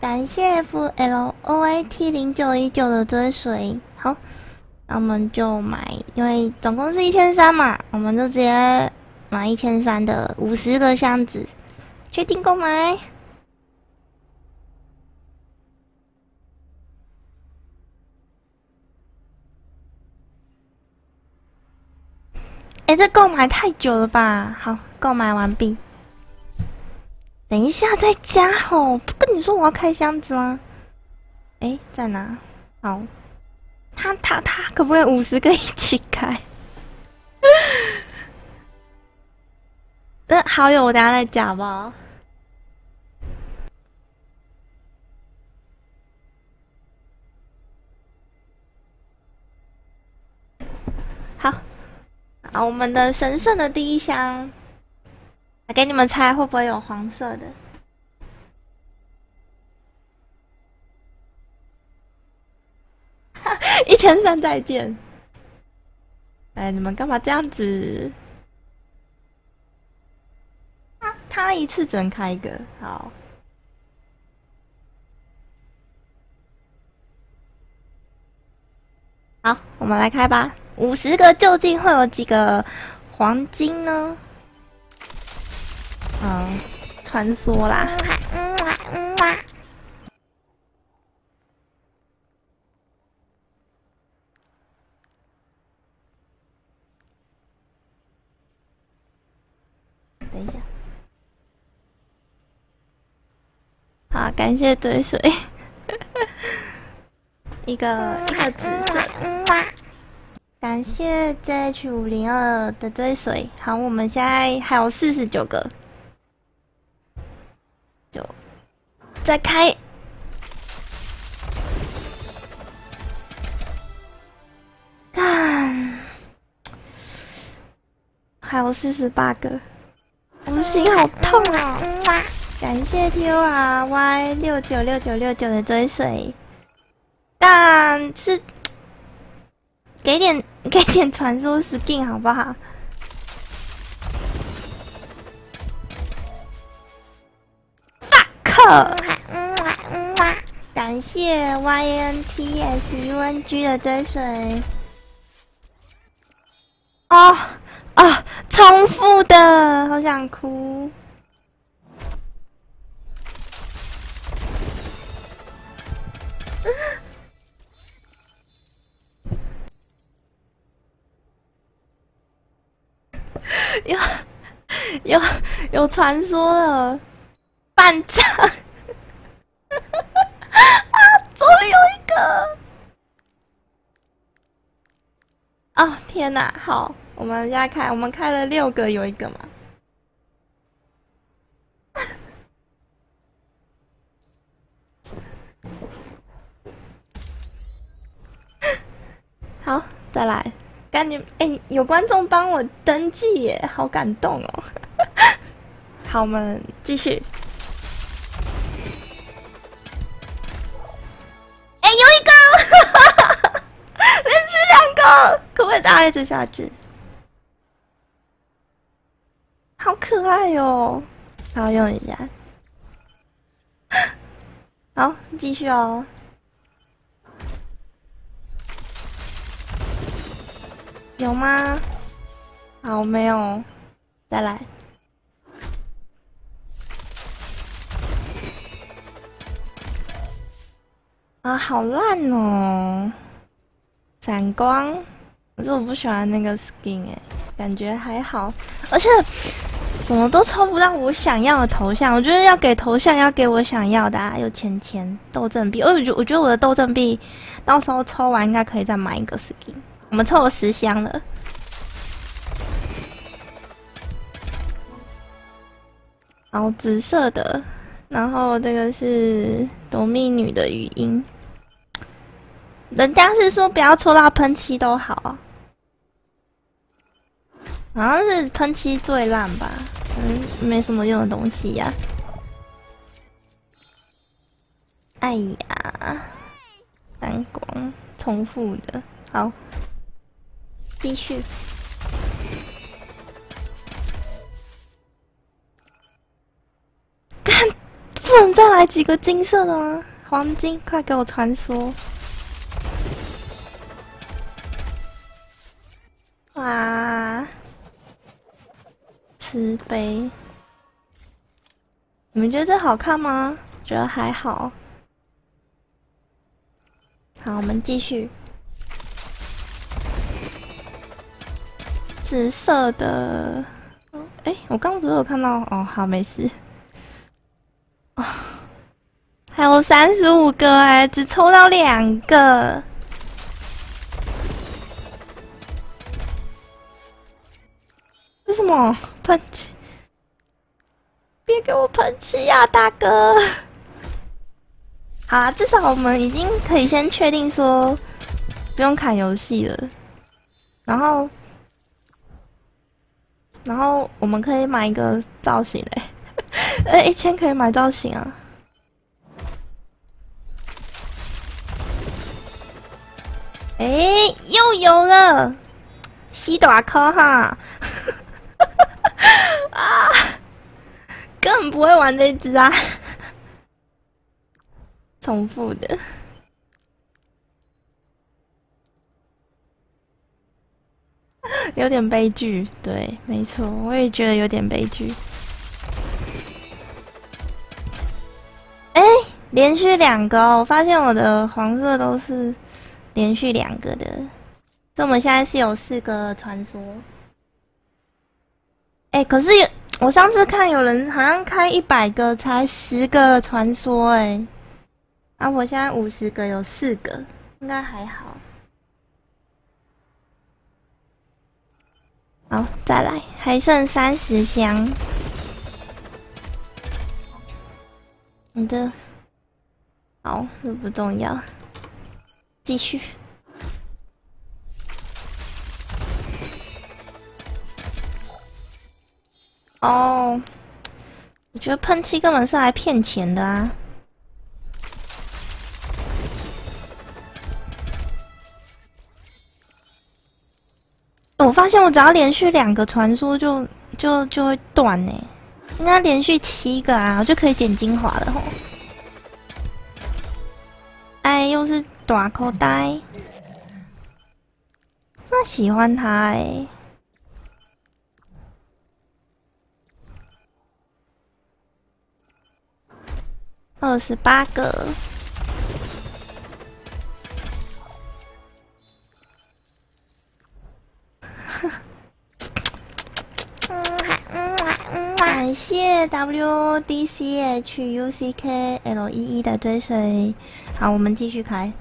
感谢 FLOYT0919的追随。好，那我们就买，因为总共是1300嘛，我们就直接买1300的50个箱子。确定购买。 哎，这购买太久了吧？好，购买完毕。等一下再加吼，不跟你说我要开箱子吗？哎，在哪？好，他可不可以50个一起开？好友我等下再加好不好？好。 啊，我们的神圣的第一箱，来给你们猜会不会有黄色的？1300再见！哎，你们干嘛这样子？他一次只能开一个，好。 好，我们来开吧。50个究竟会有几个黄金呢？嗯，穿梭啦。等一下。好，感谢追随。一个紫色，感谢 JH502的追随。好，我们现在还有49个，就再开。看，还有48个，我心好痛啊！感谢 TRY696969 的追随。 但是给点传说 skin 好不好？fuck， 感谢 YNTSUNG 的追随。哦哦，重复的，好想哭。 有传说了，半张啊，终于有一个！哦天哪，好，我们现在开，我们开了6个，有一个嘛？好，再来。 感觉哎，有观众帮我登记耶，好感动哦！好，我们继续。哎，有一个，连续2个，可不可以再来一次下去？好可爱哦！好，用一下。好，继续哦。 有吗？好，没有，再来。啊，好烂哦！闪光，可是我不喜欢那个 skin 哎，感觉还好，而且怎么都抽不到我想要的头像。我觉得要给头像，要给我想要的啊，有钱钱斗阵币。我觉得我的斗阵币到时候抽完应该可以再买一个 skin。 我们凑了10箱了，然后紫色的，然后这个是夺命女的语音，人家是说不要抽到喷漆都好啊，好像是喷漆最烂吧，没什么用的东西呀、啊，哎呀，蓝光重复的，好。 继续。看，不能再来几个金色的吗？黄金，快给我传说！哇，慈悲！你们觉得这好看吗？觉得还好。好，我们继续。 紫色的，哎、欸，我刚不是有看到哦，好，没事。哦，还有35个哎、欸，只抽到2个。这什么喷气？别给我喷气呀，大哥！好啦，至少我们已经可以先确定说不用砍游戏了，然后。 然后我们可以买一个造型哎、欸，1000可以买造型啊！哎、欸，又有了，西短扣哈！啊，根本不会玩这只啊！重复的。 有点悲剧，对，没错，我也觉得有点悲剧。哎、欸，连续2个、哦，我发现我的黄色都是连续2个的，所以我们现在是有4个传说。哎、欸，可是有我上次看有人好像开100个才10个传说、欸，哎，啊，我现在50个有4个，应该还好。 好，再来，还剩30箱。你的，好，这不重要，继续。哦，我觉得喷漆根本是来骗钱的啊！我发现我只要连续2个传说就会断呢、欸，应该连续7个啊，我就可以捡精华了吼。哎，又是短口袋，那喜欢它哎、欸。28个。 感谢 WDCHUCKLEE 的追随。好，我们继续开。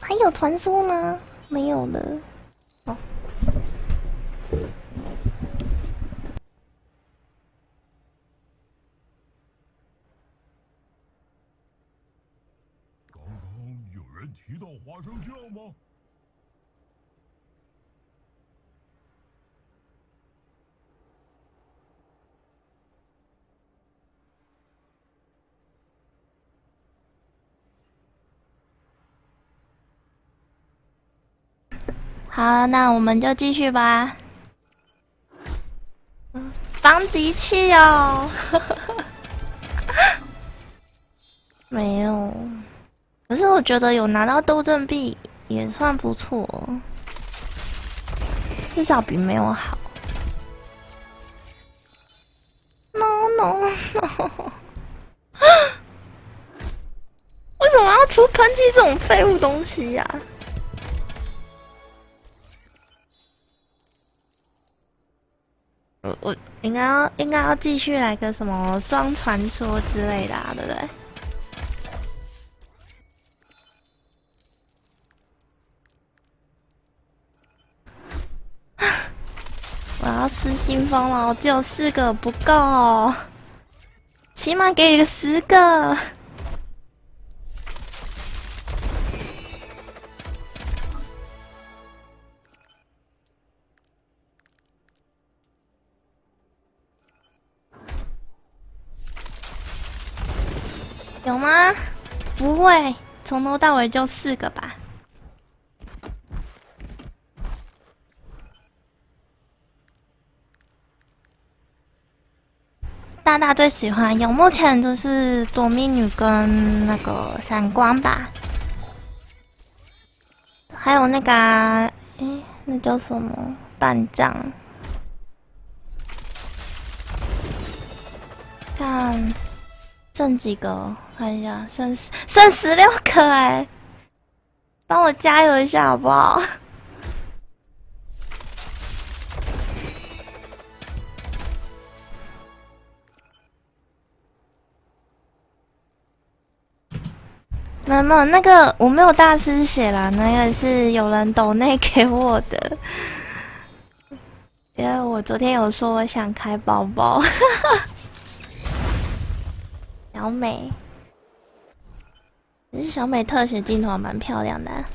还有传说吗？没有了。哦。刚刚有人提到花生酱吗？ 好，那我们就继续吧。防极器哦，没有。可是我觉得有拿到斗阵币也算不错、哦，至少比没有好。No！ 为什么要出喷气这种废物东西呀、啊？ 我应该要继续来个什么双传说之类的、啊，对不对？我要失心疯了，我只有4个不够、哦，起码给你个10个。有吗？不会，从头到尾就4个吧。大大最喜欢用，目前就是夺命女跟那个闪光吧，还有那个、那叫什么半藏。看剩几个？看一下，剩16个哎，帮我加油一下好不好？ 没有那个，我没有大失血啦，那个是有人抖内给我的，因为我昨天有说我想开包包，小美，其实小美特写镜头蛮漂亮的、啊。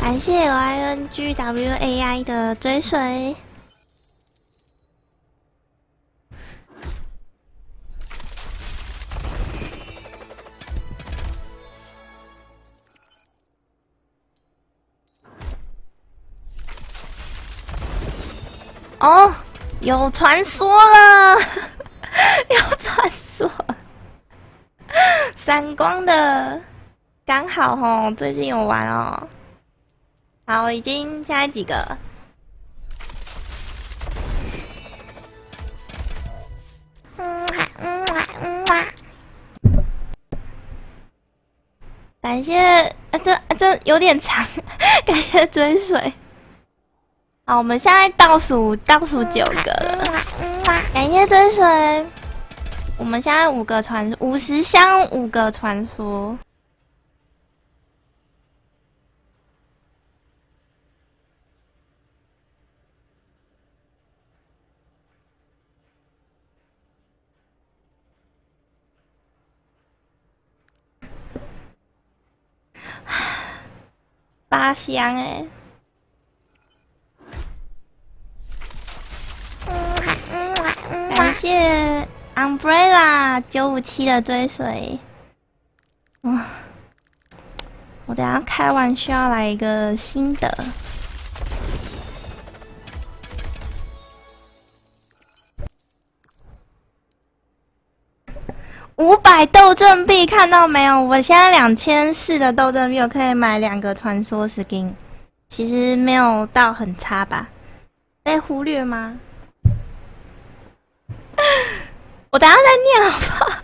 感谢 LINGWAI 的追随。哦，有传说了，有传说，闪光的刚好吼，最近有玩哦。 好，我已经加几个，感谢这有点长，感谢追随。好，我们现在倒数9个了，感谢追随。我们现在5个传说，50箱5个传说。 8箱哎、感谢 Umbrella 957的追随。哇，我等下开完需要来一个新的。500斗阵币看到没有？我现在2400的斗阵币，我可以买2个传说 skin， 其实没有到很差吧？被忽略吗？我等下再念好不好？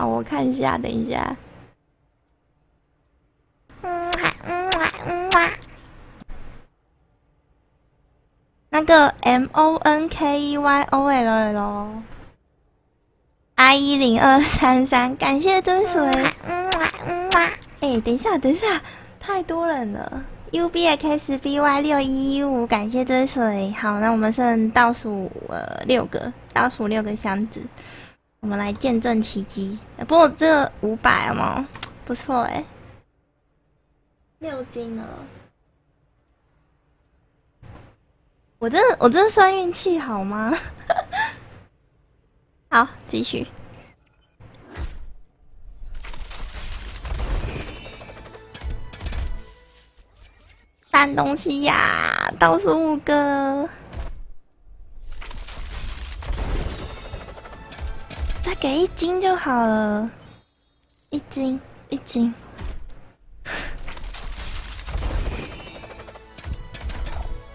好，我看一下，等一下。那个 MONKEYOLL。 10233，感谢追随。等一下，太多人了。UBXBY6115，感谢追随。好，那我们剩倒数6个，倒数6个箱子，我们来见证奇迹。不过这500嘛，不错哎、欸，6金了。我这算运气好吗？好，继续。搬东西呀，倒数5个。再给1金就好了，1金。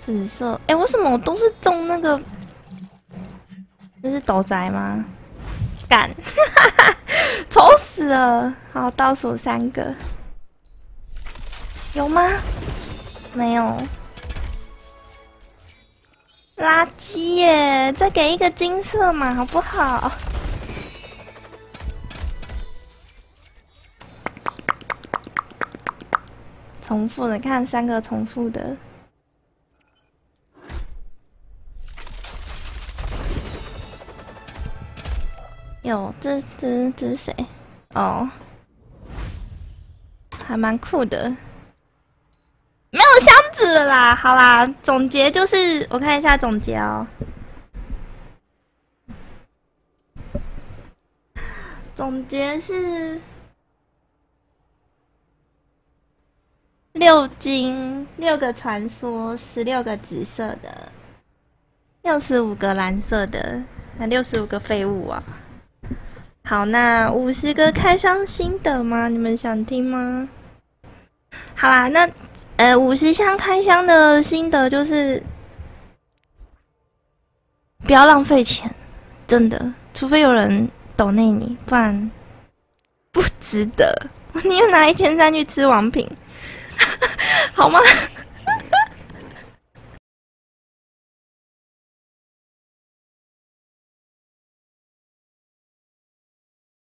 紫色，哎、为什么我都是中那个？ 这是斗宅吗？干，丑死了！好，倒数3个，有吗？没有，垃圾耶！再给1个金色嘛，好不好？重复的，看3个重复的。 哟，这是谁？哦，还蛮酷的。没有箱子了啦，好啦，总结就是，我看一下总结哦。总结是， 6金，6个传说，16个紫色的，65个蓝色的，那65个废物啊！好，那50个开箱心得吗？你们想听吗？好啦，那50箱开箱的心得就是不要浪费钱，真的，除非有人抖内你，不然不值得。你又拿1300去吃王品。好吗？